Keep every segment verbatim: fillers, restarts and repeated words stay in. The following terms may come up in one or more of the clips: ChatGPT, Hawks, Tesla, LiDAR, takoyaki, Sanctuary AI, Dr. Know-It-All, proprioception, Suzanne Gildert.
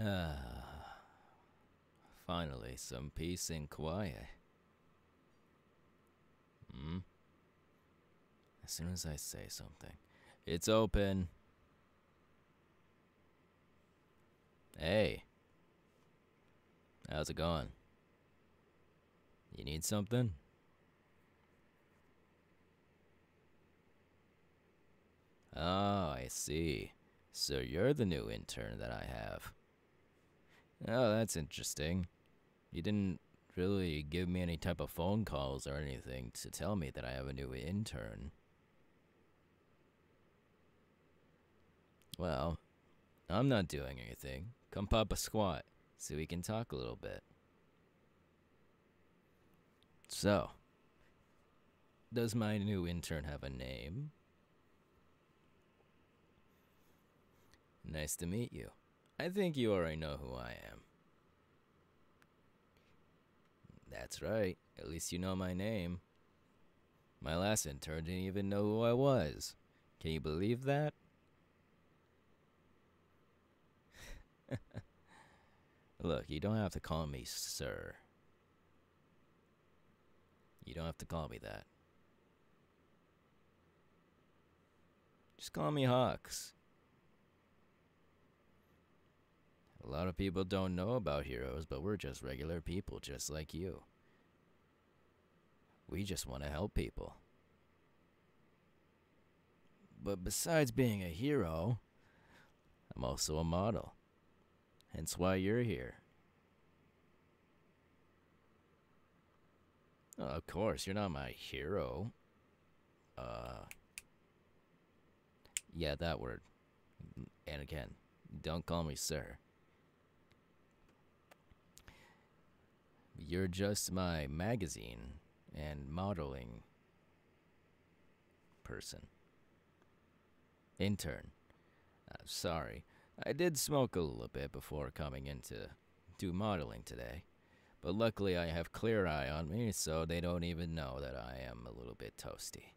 Ah, finally some peace and quiet. Hmm? As soon as I say something, it's open. Hey. How's it going? You need something? Oh, I see. So you're the new intern that I have. Oh, that's interesting. You didn't really give me any type of phone calls or anything to tell me that I have a new intern. Well, I'm not doing anything. Come pop a squat so we can talk a little bit. So, does my new intern have a name? Nice to meet you. I think you already know who I am. That's right. At least you know my name. My last intern didn't even know who I was. Can you believe that? Look, you don't have to call me sir. You don't have to call me that. Just call me Hawks. A lot of people don't know about heroes, but we're just regular people just like you. We just want to help people. But besides being a hero, I'm also a model. Hence why you're here. Oh, of course, you're not my hero. Uh, yeah, that word. And again, don't call me sir. You're just my magazine and modeling person. Intern. Uh, sorry, I did smoke a little bit before coming in to do modeling today. But luckily I have Clear Eye on me, so they don't even know that I am a little bit toasty.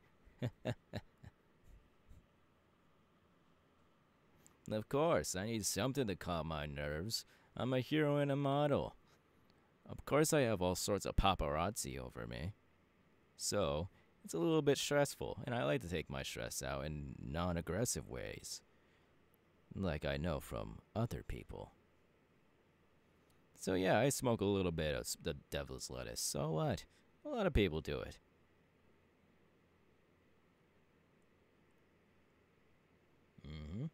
Of course, I need something to calm my nerves. I'm a hero and a model. Of course I have all sorts of paparazzi over me. So, it's a little bit stressful, and I like to take my stress out in non-aggressive ways. Like I know from other people. So yeah, I smoke a little bit of the devil's lettuce. So what? A lot of people do it. Mm-hmm.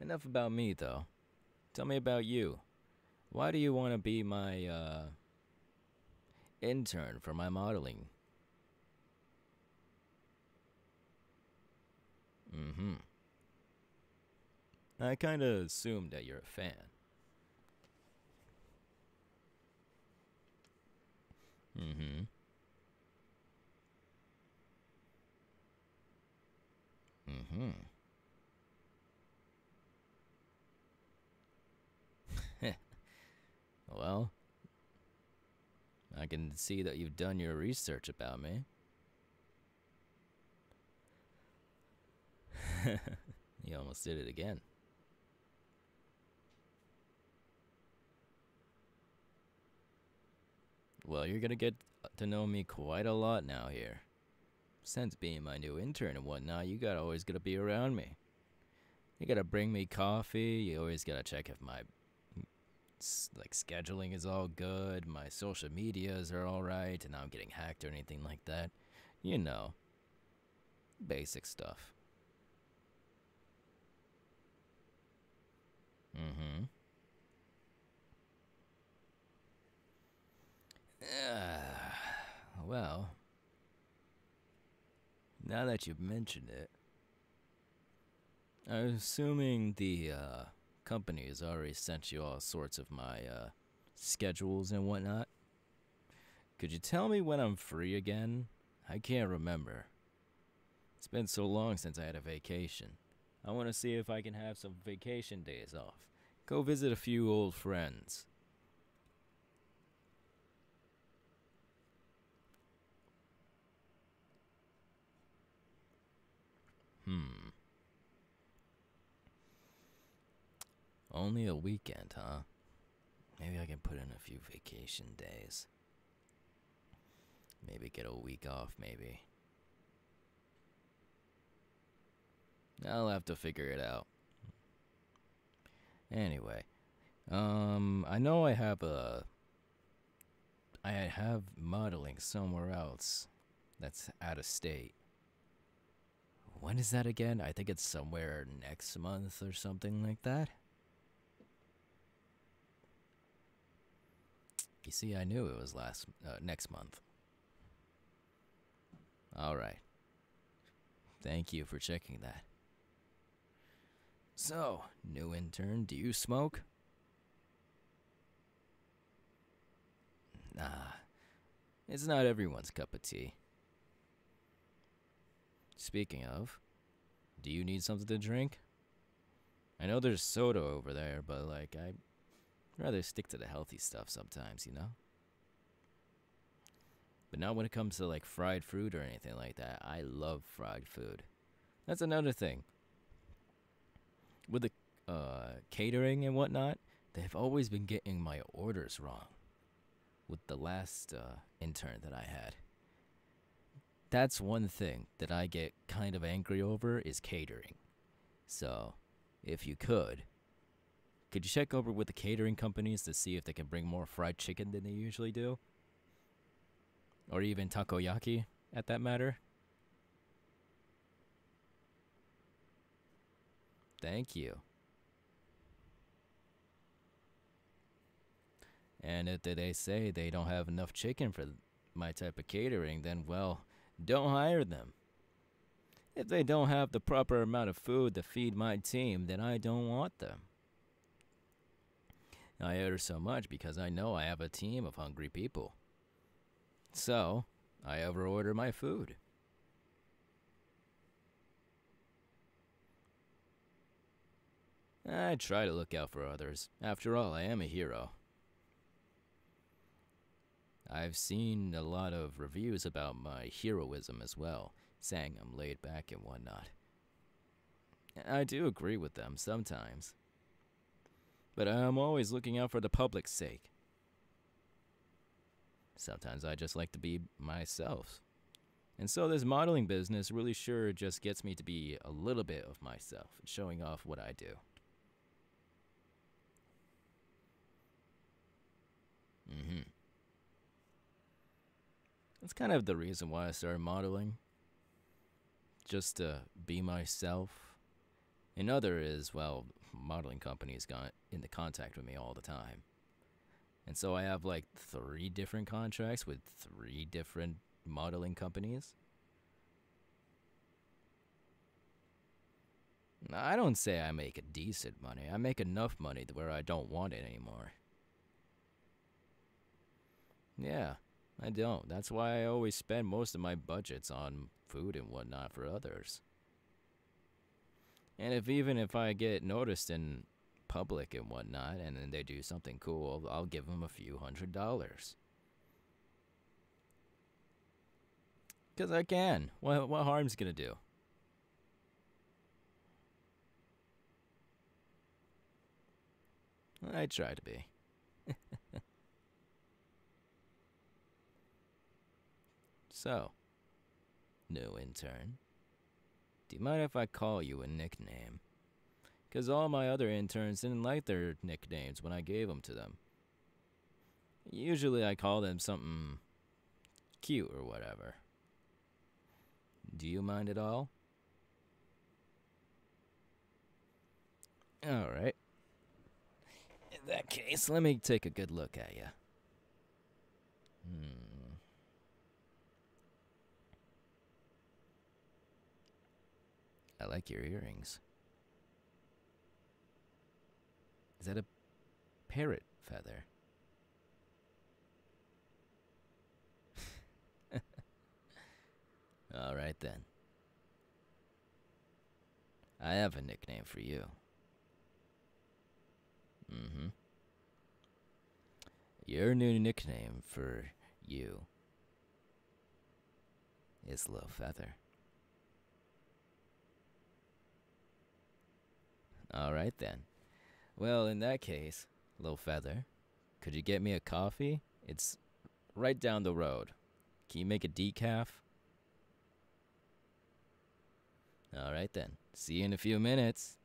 Enough about me, though. Tell me about you. Why do you want to be my, uh, intern for my modeling? Mm-hmm. I kind of assumed that you're a fan. Mm-hmm. Mm-hmm. Well, I can see that you've done your research about me. You almost did it again. Well, you're gonna get to know me quite a lot now here. Since being my new intern and whatnot, you gotta always gotta be around me. You gotta bring me coffee, you always gotta check if my... like scheduling is all good, my social medias are all right, and I'm getting hacked or anything like that. You know, basic stuff. Mm-hmm. Uh, well, now that you've mentioned it, I'm assuming the, uh, company has already sent you all sorts of my uh, schedules and whatnot. Could you tell me when I'm free again? I can't remember. It's been so long since I had a vacation. I want to see if I can have some vacation days off. Go visit a few old friends. Hmm. Only a weekend, huh? Maybe I can put in a few vacation days. Maybe get a week off, maybe. I'll have to figure it out. Anyway, um, I know I have a, I have modeling somewhere else that's out of state. When is that again? I think it's somewhere next month or something like that. You see, I knew it was last uh, next month. All right. Thank you for checking that. So, new intern, do you smoke? Nah, it's not everyone's cup of tea. Speaking of, do you need something to drink? I know there's soda over there, but like, I'd rather stick to the healthy stuff sometimes, you know? But not when it comes to like fried fruit or anything like that. I love fried food. That's another thing. With the uh, catering and whatnot, they've always been getting my orders wrong. With the last uh, intern that I had. That's one thing that I get kind of angry over is catering. So, if you could, could you check over with the catering companies to see if they can bring more fried chicken than they usually do? Or even takoyaki, at that matter? Thank you. And if they say they don't have enough chicken for my type of catering, then, well, don't hire them. If they don't have the proper amount of food to feed my team, then I don't want them. I order so much because I know I have a team of hungry people. So, I overorder my food. I try to look out for others. After all, I am a hero. I've seen a lot of reviews about my heroism as well, saying I'm laid back and whatnot. I do agree with them sometimes. But I'm always looking out for the public's sake. Sometimes I just like to be myself. And so this modeling business really sure just gets me to be a little bit of myself, showing off what I do. Mm-hmm. That's kind of the reason why I started modeling. Just to be myself. Another is, well, modeling companies got into contact with me all the time. And so I have like three different contracts with three different modeling companies. I don't say I make a decent money. I make enough money to where I don't want it anymore. Yeah, I don't. That's why I always spend most of my budgets on food and whatnot for others. And if even if I get noticed in public and whatnot, and then they do something cool, I'll give them a few hundred dollars. Because I can. What, what harm's gonna do? I try to be. So, new intern, do you mind if I call you a nickname? Because all my other interns didn't like their nicknames when I gave them to them. Usually I call them something cute or whatever. Do you mind at all? Alright. In that case, let me take a good look at you. Hmm... I like your earrings. Is that a parrot feather? right then. I have a nickname for you. Mm-hmm. Your new nickname for you is Low Feather. Alright then. Well, in that case, Low Feather, could you get me a coffee? It's right down the road. Can you make a decaf? Alright then. See you in a few minutes.